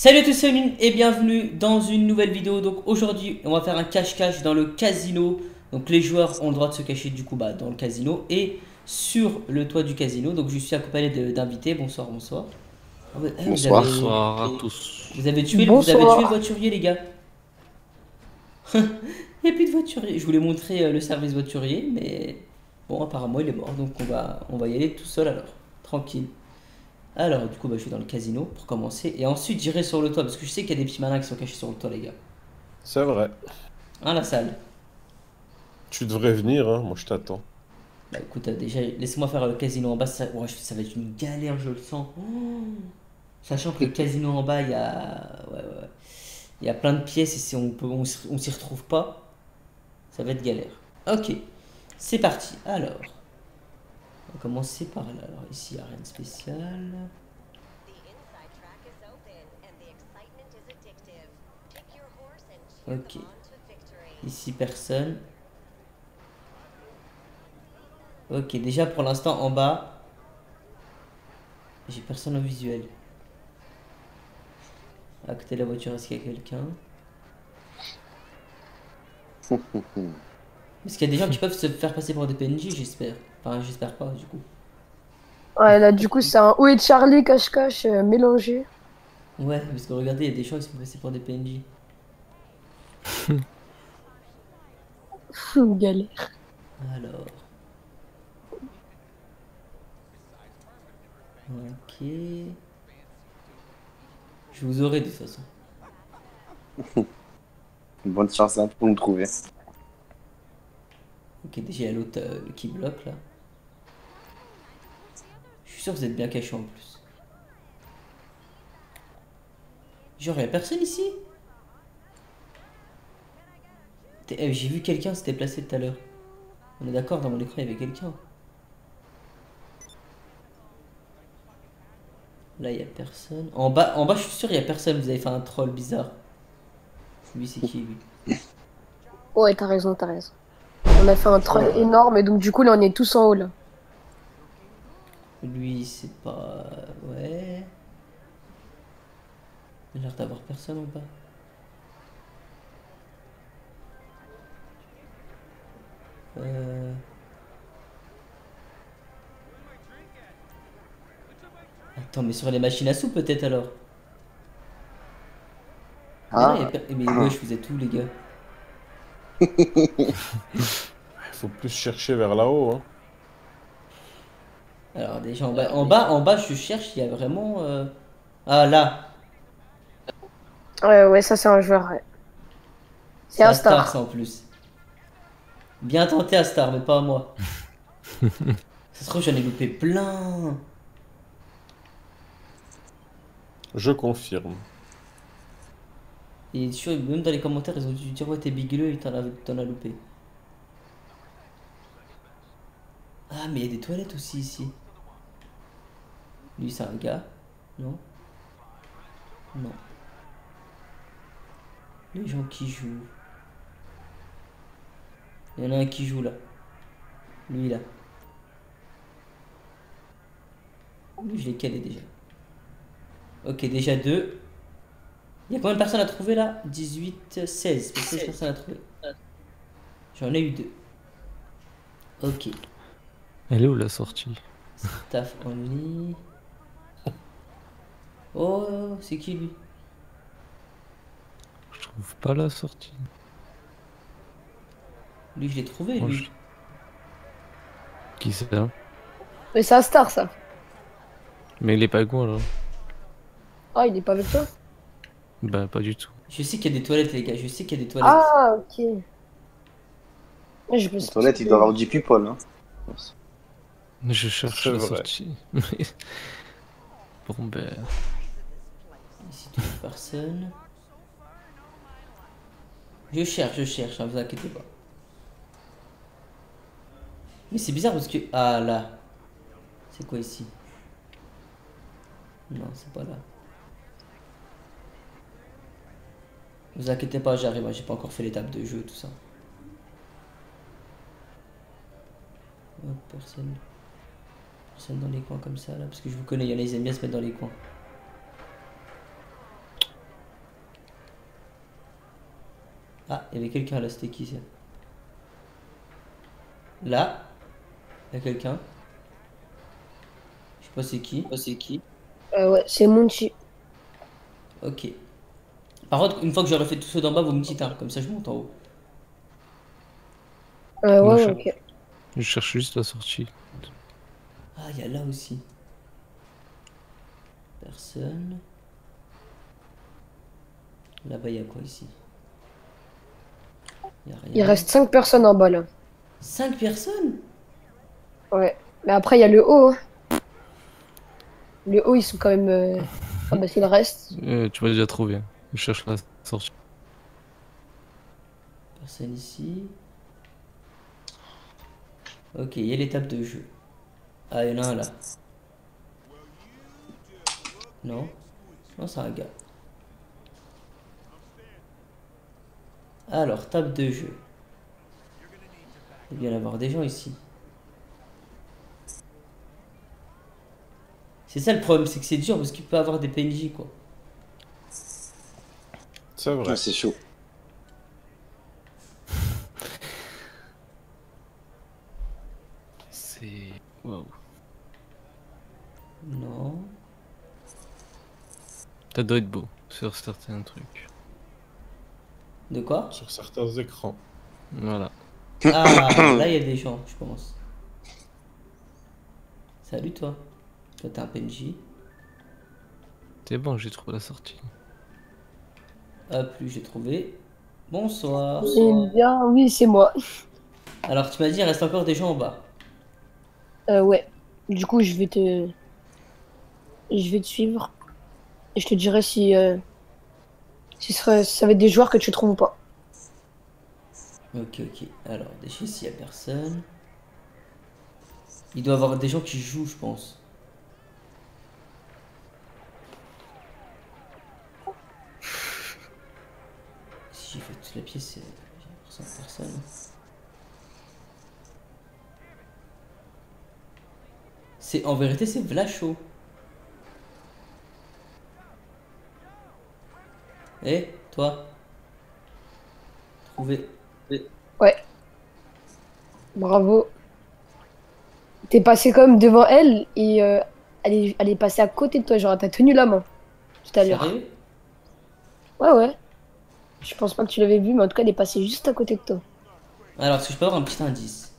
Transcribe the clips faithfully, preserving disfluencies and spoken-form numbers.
Salut à tous et bienvenue dans une nouvelle vidéo. Donc aujourd'hui on va faire un cache-cache dans le casino. Donc les joueurs ont le droit de se cacher du coup bah, dans le casino et sur le toit du casino. Donc je suis accompagné d'invités. Bonsoir, bonsoir. Bonsoir, avez... bonsoir à tous. Vous avez tué, vous avez tué le voiturier les gars. Il n'y a plus de voiturier. Je voulais montrer le service voiturier mais bon apparemment il est mort. Donc on va, on va y aller tout seul alors. Tranquille. Alors, du coup, bah, je suis dans le casino pour commencer. Et ensuite, j'irai sur le toit parce que je sais qu'il y a des petits malins qui sont cachés sur le toit, les gars. C'est vrai. Hein, la salle. Tu devrais venir, hein, moi je t'attends. Bah écoute, déjà, laisse-moi faire le casino en bas. Ça... Ouais, ça va être une galère, je le sens. Oh, sachant que le casino en bas, il y a. Ouais, ouais. Il y a plein de pièces et si on peut... on s'y retrouve pas, ça va être galère. Ok, c'est parti. Alors. On va commencer par là. Alors ici, il n'y a rien de spécial. Ok. Ici, personne. Ok, déjà pour l'instant, en bas, j'ai personne au visuel. À côté de la voiture, est-ce qu'il y a quelqu'un? Est-ce qu'il y a des gens qui peuvent se faire passer pour des P N J, j'espère? Enfin, j'espère pas, du coup. Ouais, là, du coup, c'est un O et Charlie cache-cache euh, mélangé. Ouais, parce que regardez, il y a des gens qui sont passés pour des P N J. Galère. Alors. Ok. Je vous aurai de toute façon. Bonne chance hein, pour me trouver. Ok, déjà il y a l'autre euh, qui bloque là. Je suis sûr que vous êtes bien caché en plus. Genre il y a personne ici. J'ai vu quelqu'un s'était placé tout à l'heure. On est d'accord, dans mon écran il y avait quelqu'un. Là il y a personne. En bas, en bas je suis sûr il y a personne, vous avez fait un troll bizarre. Lui c'est qui lui? Ouais t'as raison, t'as raison. On a fait un troll énorme et donc du coup là on est tous en haut là. Lui c'est pas... ouais... Il a l'air d'avoir personne en bas. Euh... Attends mais sur les machines à sous peut-être alors. Ah mais, là, per... mais ouais je faisais tout les gars. Faut plus chercher vers là-haut. Hein. Alors déjà en bas, en bas, en bas, je cherche. Il y a vraiment. Euh... Ah là. Ouais, ouais, ça c'est un joueur. Ouais. C'est un star. star ça, en plus. Bien tenté à star, mais pas à moi. Ça se trouve j'en ai loupé plein. Je confirme. Et sûr, même dans les commentaires, ils ont dû dire ouais, t'es bigleux et t'en as loupé. Ah, mais il y a des toilettes aussi ici. Lui, c'est un gars. Non. Non. Les gens qui jouent. Il y en a un qui joue là. Lui là. Lui, je l'ai calé déjà. Ok, déjà deux. Il y a combien de personnes à trouver là? dix-huit, seize. seize personnes à trouver. J'en ai eu deux. Ok. Elle est où la sortie? Staff only. Oh, c'est qui lui? Je trouve pas la sortie. Lui, je l'ai trouvé, moi, lui. Je... Qui c'est là? Mais c'est un star ça. Mais il est pas con alors. Ah, il est pas avec toi? Bah pas du tout. Je sais qu'il y a des toilettes les gars, je sais qu'il y a des toilettes. Ah ok. Je me les toilettes il doit avoir du people hein. Je cherche la vrai. sortie. Bon ben... Ici toujours personne. Je cherche, je cherche, hein, vous inquiétez pas. Mais c'est bizarre parce que... Ah là. C'est quoi ici? Non c'est pas là. Vous inquiétez pas, j'arrive, j'ai pas encore fait l'étape de jeu, tout ça. Oh, personne. Personne dans les coins comme ça, là, parce que je vous connais, il y en a, ils aiment bien se mettre dans les coins. Ah, il y avait quelqu'un là, c'était qui ça? Là, il y a quelqu'un. Je sais pas c'est qui. Oh, c'est qui? Euh, ouais, c'est Monty. Ok. Par contre, une fois que j'aurai fait tout ce d'en bas, vous me dites, hein, comme ça je monte en haut. Euh, ouais, je... ok. Je cherche juste la sortie. Ah, il y a là aussi. Personne. Là-bas, il y a quoi ici? Y a rien. Il reste cinq personnes en bas là. cinq personnes? Ouais, mais après il y a le haut. Le haut, ils sont quand même. Euh... Ah bah s'il reste. Euh, tu m'as déjà trouvé. Je cherche la sortie. Personne ici. Ok, il y a l'étape de jeu. Ah, il y en a un là. Non. Non, c'est un gars. Alors, table de jeu. Il va y en avoir des gens ici. C'est ça le problème, c'est que c'est dur parce qu'il peut avoir des P N J quoi. C'est vrai, c'est chaud. C'est... Wow. Non. Ça doit être beau sur certains trucs. De quoi? Sur certains écrans. Voilà. Ah, là il y a des gens, je pense. Salut toi. Toi t'es un P N J. C'est bon, j'ai trouvé la sortie. Hop, lui j'ai trouvé. Bonsoir. J'aime bien, oui c'est moi. Alors tu m'as dit il reste encore des gens en bas. Euh ouais. Du coup je vais te... Je vais te suivre. Et je te dirai si... Euh... Si ça, ça va être des joueurs que tu trouves ou pas. Ok, ok. Alors, déjà, s'il n'y a personne... Il doit y avoir des gens qui jouent, je pense. Si j'ai fait toute la pièce, j'ai l'impression que personne. C'est... En vérité, c'est Vlasho. Eh, hey, toi. Trouvé. Ouais. Bravo. T'es passé quand même devant elle et euh, elle, est, elle est passée à côté de toi, genre t'as tenu la main tout à l'heure. Ouais, ouais. Je pense pas que tu l'avais vu, mais en tout cas elle est passée juste à côté de toi. Alors, si je peux avoir un petit indice.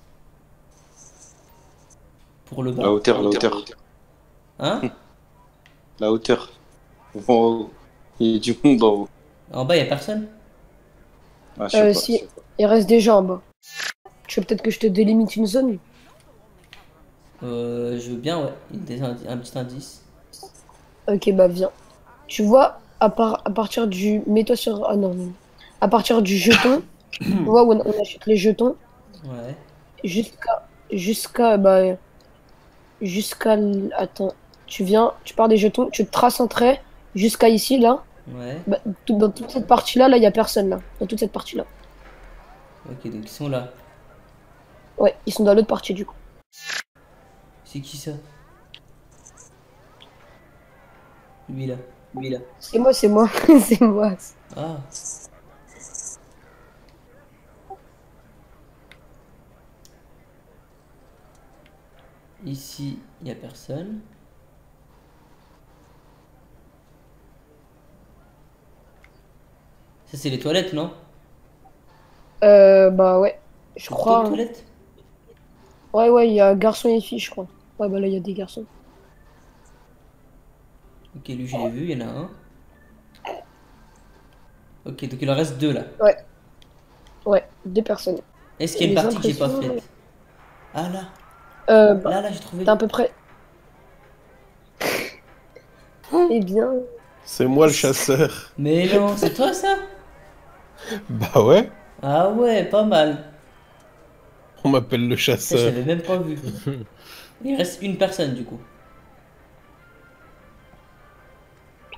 Pour le bas. La hauteur, la hauteur. Hein? La hauteur. Wow. Il y a du monde en haut. En bas, il n'y a personne? Ah, je sais euh, pas, si, je sais pas. Il reste des gens en bas. Tu veux peut-être que je te délimite une zone? Euh, je veux bien, ouais. Des un, un petit indice. Ok, bah viens. Tu vois, à, par, à partir du... Mets-toi sur... Ah non, non. À partir du jeton, tu vois où on, on achète les jetons. Ouais. Jusqu'à... Jusqu'à... Bah... Jusqu'à... Attends. Tu viens, tu pars des jetons, tu traces un trait jusqu'à ici, là. Ouais. Bah, dans toute cette partie-là, là, il n'y a personne, là. Dans toute cette partie-là. Ok, donc ils sont là. Ouais, ils sont dans l'autre partie, du coup. C'est qui, ça? Lui, là. Lui, là. C'est moi, c'est moi. C'est moi. Ah. Ici, il n'y a personne. Ça c'est les toilettes, non? Euh, bah ouais, je crois. Hein. Toilettes? Ouais, ouais, il y a garçons et filles, je crois. Ouais, bah là, il y a des garçons. Ok, lui, je l'ai oh. vu, il y en a un. Ok, donc il en reste deux, là. Ouais. Ouais, deux personnes. Est-ce qu'il y a une partie que j'ai pas faite? Ah, là. Euh, bah, là, là, j'ai trouvé. T'es à peu près... Eh bien... C'est moi le chasseur. Mais non, c'est toi, ça? Bah ouais. Ah ouais, pas mal. On m'appelle le chasseur. Je l'avais même pas vu. Il reste une personne du coup.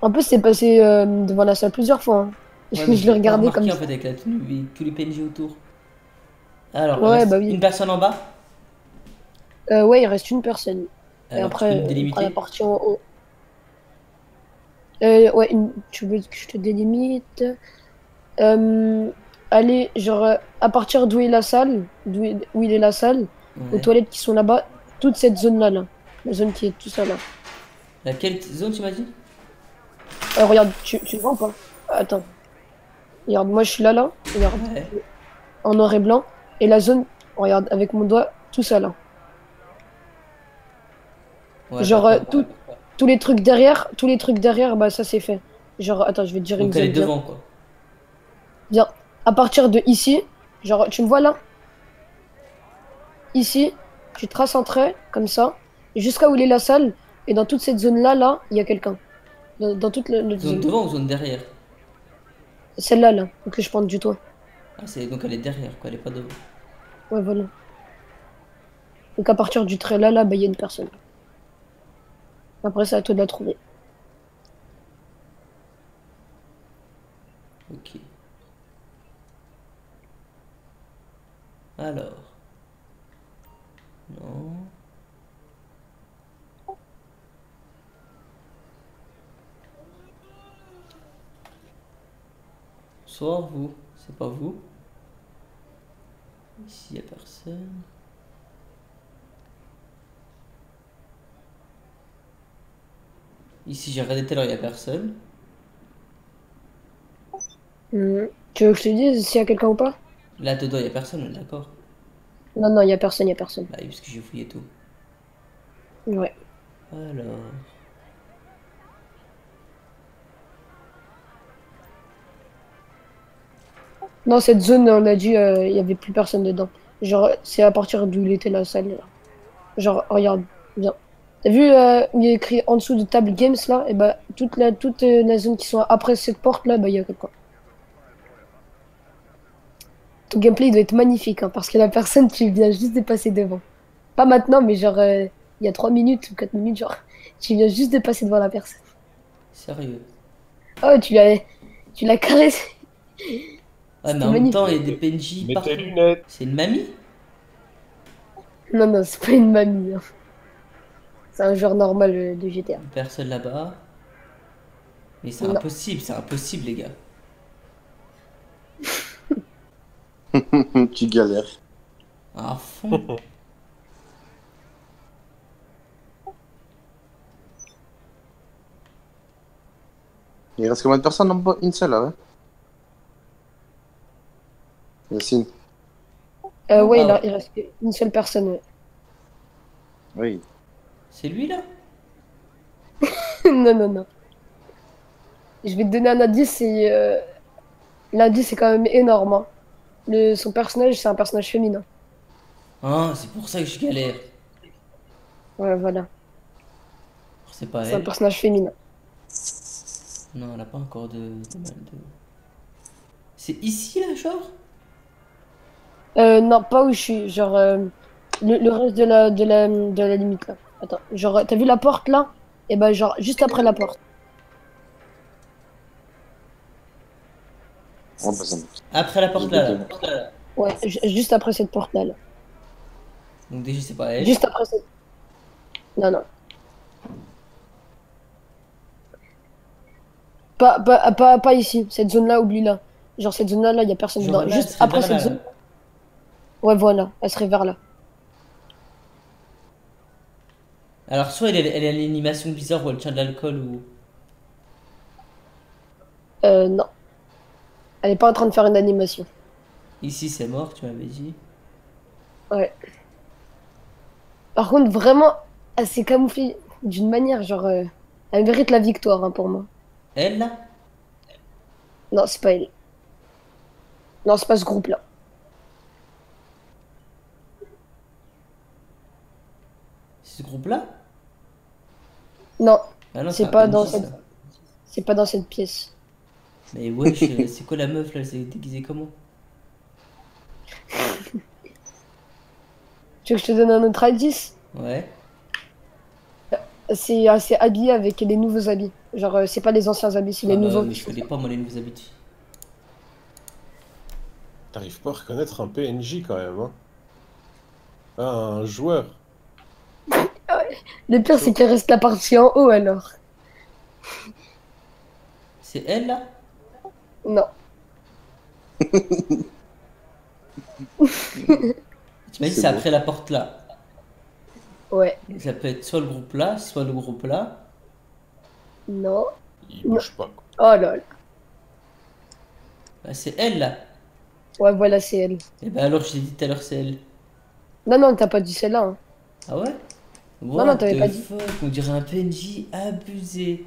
En plus, c'est passé euh, devant la salle plusieurs fois. Hein. Ouais, je l'ai regardé comme ça. En fait, avec la tenue, tous les P N J autour. Alors, ouais, bah oui. Une personne en bas. Euh, ouais, il reste une personne. Alors, et après, on prend la partie en haut. Euh, ouais, une... tu veux que je te délimite? Euh, aller, genre, à partir d'où est LaSalle, d'où est, où il est LaSalle, ouais. aux toilettes qui sont là-bas, toute cette zone-là, là, la zone qui est tout ça, là. Laquelle zone, tu m'as dit? euh, Regarde, tu, tu le vois ou pas? Attends. Regarde, moi, je suis là, là. Regarde. Ouais. En noir et blanc. Et la zone, regarde, avec mon doigt, tout ça, là. Ouais, genre, euh, tout, tous les trucs derrière, tous les trucs derrière, bah, ça, c'est fait. Genre, attends, je vais te dire. Donc une zone. Donc, elle est devant, quoi. Bien. À partir de ici, genre, tu me vois là? Ici, tu traces un trait, comme ça, jusqu'à où il est LaSalle, et dans toute cette zone-là, là, il y a quelqu'un. Dans, dans toute la, la zone. Zone devant ou zone derrière? Celle-là, là, donc que je prends du toit. Ah, c'est donc elle est derrière, quoi, elle est pas devant. Ouais, voilà. Donc à partir du trait, là, là, bah, il y a une personne. Après, c'est à toi de la trouver. Ok. Alors. Non. Bonsoir, vous. C'est pas vous. Ici, il n'y a personne. Ici, j'ai regardé tout à l'heure, il n'y a personne. Mmh. Tu veux que je te dise s'il y a quelqu'un ou pas? Là dedans, il n'y a personne, d'accord? Non, non, il n'y a personne, il n'y a personne. Bah oui, parce que j'ai fouillé tout. Ouais. Alors... Dans cette zone, on a dit, il euh, n'y avait plus personne dedans. Genre, c'est à partir d'où il était LaSalle, là. Genre, regarde, viens. T'as vu, euh, il est écrit en dessous de table games, là, et bah, toute la, toute euh, la zone qui sont après cette porte, là, bah, il y a quelqu'un. Ton gameplay il doit être magnifique, hein, parce que la personne tu viens juste de passer devant. Pas maintenant, mais genre, euh, il y a trois minutes ou quatre minutes, genre, tu viens juste de passer devant la personne. Sérieux? Oh, tu l'as tu l'as caressé. Ah, mais en magnifique. Même temps, il y a des P N J mais partout. C'est une mamie? Non, non, c'est pas une mamie. Hein. C'est un joueur normal de G T A. Personne là-bas. Mais c'est impossible, c'est impossible, les gars. Tu galères. À fond. Il reste combien de personnes en bas? Une seule là, ouais. Yacine. Euh, ouais, ah, là, ouais, il reste une seule personne, ouais. Oui. C'est lui là? Non, non, non. Je vais te donner un indice et. Euh... L'indice est quand même énorme, hein. Le, son personnage, c'est un personnage féminin. Ah, c'est pour ça que je galère. Ouais, voilà. C'est pas elle. C'est un personnage féminin. Non, elle a pas encore de... de... C'est ici, là, genre? Euh, non, pas où je suis. Genre, euh, le, le reste de la, de la, de la limite, là. Attends, genre, t'as vu la porte, là? Et bah, genre, juste après la porte. Après la porte là, là. Ouais, juste après cette porte là. Là. Donc déjà c'est pas elle. Juste après cette. Non non. Pas pas pas, pas ici. Cette zone là, oublie là. Genre cette zone là, là y a personne dedans. Juste après cette zone. Ouais voilà, elle serait vers là. Alors soit elle, elle a l'animation bizarre ou elle tient de l'alcool ou. Euh non. Elle est pas en train de faire une animation. Ici c'est mort, tu m'avais dit. Ouais. Par contre, vraiment, elle s'est camouflée d'une manière, genre... Euh, elle mérite la victoire, hein, pour moi. Elle, là? Non, c'est pas elle. Non, c'est pas ce groupe-là. C'est ce groupe-là? Non, ah non c'est pas, pas dans cette... C'est pas dans cette pièce. Mais wesh, c'est quoi la meuf là? C'est déguisée comment? Tu veux que je te donne un autre indice? Ouais. C'est habillé avec des nouveaux habits. Genre, c'est pas les anciens habits, c'est ah les bah, nouveaux. Mais je connais pas moi les nouveaux habits. T'arrives pas à reconnaître un P N J quand même, hein? Ah, un joueur. Le pire, c'est qu'il reste la partie en haut alors. C'est elle là? Non. Tu m'as dit c'est après la porte là. Ouais. Ça peut être soit le groupe là, soit le groupe là. Non. Il bouge pas. Oh lol. Bah, c'est elle là. Ouais voilà c'est elle. Et bah alors je t'ai dit tout à l'heure c'est elle. Non non t'as pas dit celle-là. Hein. Ah ouais? What non non t'avais pas dit. On dirait un P N J abusé.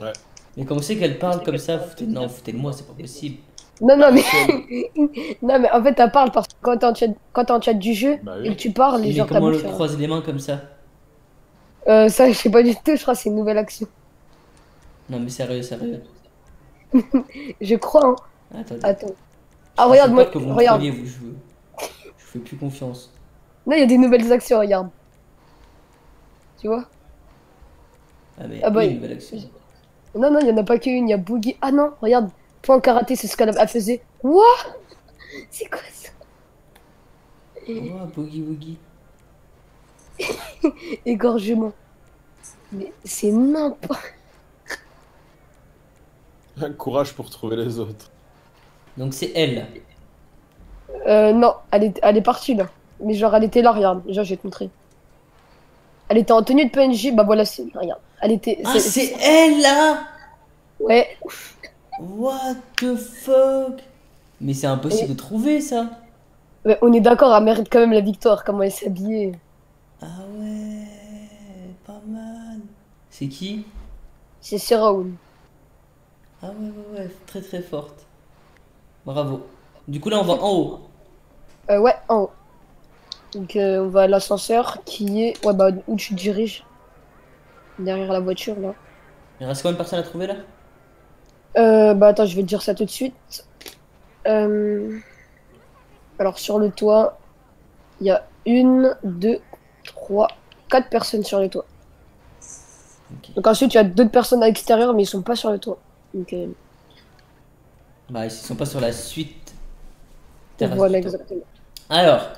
Ouais. Mais comme c'est qu'elle parle comme ça, foutez... non foutez de moi c'est pas possible. Non non mais non mais en fait elle parle parce que quand t'es en chat quand en chat du jeu bah, oui. Et que tu parles les gens. Mais comment le croise les mains comme ça? Euh ça je sais pas du tout, je crois c'est une nouvelle action. Non mais sérieux sérieux. Je crois hein. Attends. Attends. Ah regarde moi que vous regarde. Vous, je... je fais plus confiance. Non il y a des nouvelles actions regarde. Tu vois? Ah mais ah, bah, une nouvelle action. Non non il y en a pas qu'une, il y a Boogie. Ah non regarde. En karaté, c'est ce qu'elle faisait. Wouah, c'est quoi ça? Wouah, boogie woogie. Égorgement. Mais c'est n'importe. Un courage pour trouver les autres. Donc c'est elle. Euh, non, elle est, elle est partie là. Mais genre, elle était là, regarde. Déjà, je vais te montrer. Elle était en tenue de P N J. Bah voilà, c'est. Regarde. Elle était. Ah, c'est elle là. Ouais. What the fuck? Mais c'est impossible et... de trouver ça. Mais on est d'accord, elle mérite quand même la victoire, comment elle s'habillait. Ah ouais, pas mal. C'est qui? C'est Sarah. Ah ouais, ouais, ouais, très très forte. Bravo. Du coup là on va en haut. Euh ouais, en haut. Donc euh, on va à l'ascenseur qui est... Ouais bah où tu te diriges? Derrière la voiture là. Il reste combien de personnes à trouver là? Euh, bah attends, je vais te dire ça tout de suite. Euh... Alors sur le toit, il y a une, deux, trois, quatre personnes sur le toit. Okay. Donc ensuite, il y a d'autres personnes à l'extérieur, mais ils sont pas sur le toit. Donc, euh... bah ils sont pas sur la suite. Voilà exactement. Alors,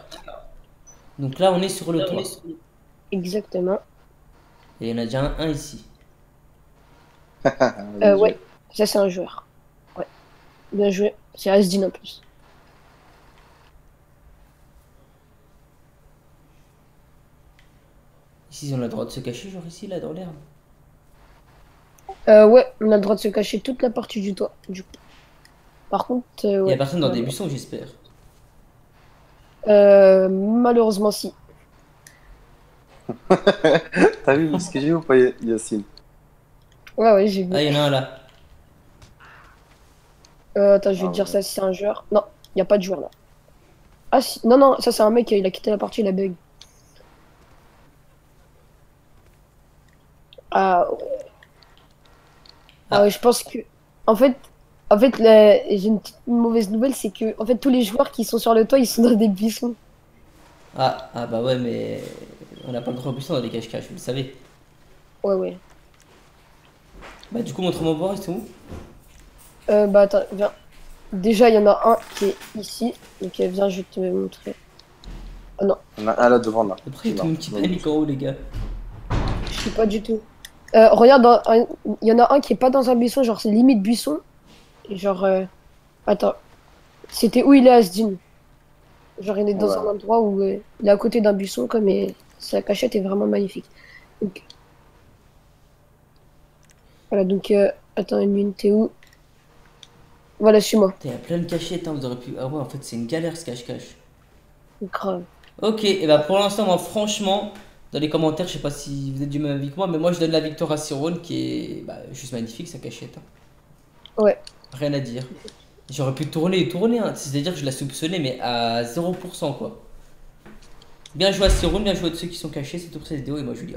donc là on est sur le là, toit. Sur... Exactement. Et il y en a déjà un, un ici. euh, ouais. Ça c'est un joueur. Ouais. Bien joué. C'est RSDynoplus. Ici ils ont le droit de se cacher, genre ici là dans l'herbe. Euh ouais, on a le droit de se cacher toute la partie du toit, du coup. Par contre, euh, ouais. Y'a personne dans des buissons j'espère. Euh malheureusement si. T'as vu ce que j'ai ou pas Yacine? Ouais ouais j'ai vu. Ah y'en a un là. Euh, attends, je vais ah, te dire ouais. Ça si c'est un joueur. Non, il n'y a pas de joueur là. Ah si, non, non, ça c'est un mec, il a quitté la partie, il a bug. Ah ouais. Ah ouais, je pense que... En fait, en fait là, j'ai une petite mauvaise nouvelle, c'est que en fait, tous les joueurs qui sont sur le toit, ils sont dans des buissons. Ah, ah bah ouais, mais... On n'a pas le droit aux buissons dans des cache-cache, vous le savez. Ouais, ouais. Bah du coup, montre-moi voir, ils sont où? Euh, bah attends, viens. Déjà, il y en a un qui est ici. Donc, viens, je vais te montrer. Ah oh, non. Il y en a un là devant là. Après, il y a tout le monde qui panique en haut, les gars. Je sais pas du tout. Euh, regarde, il y en a un qui est pas dans un buisson, genre c'est limite buisson. Et genre. Euh... Attends. C'était où il est, Asdin? Genre, il est dans ouais. Un endroit où euh, il est à côté d'un buisson, quoi, mais sa cachette est vraiment magnifique. Donc... Voilà, donc. Euh... Attends, une minute, t'es où? Voilà, suis-moi. Il y a plein de cachettes, hein, vous aurez pu... Ah ouais, en fait, c'est une galère, ce cache-cache. Grave. Ok, et bah pour l'instant, moi, franchement, dans les commentaires, je sais pas si vous êtes du même avis que moi, mais moi, je donne la victoire à Sarah, qui est bah, juste magnifique, sa cachette. Hein. Ouais. Rien à dire. J'aurais pu tourner et tourner, hein. C'est-à-dire que je la soupçonnais, mais à zéro pour cent, quoi. Bien joué à Sarah, bien joué à tous ceux qui sont cachés, c'est tout pour cette vidéo, et moi, je vous dis...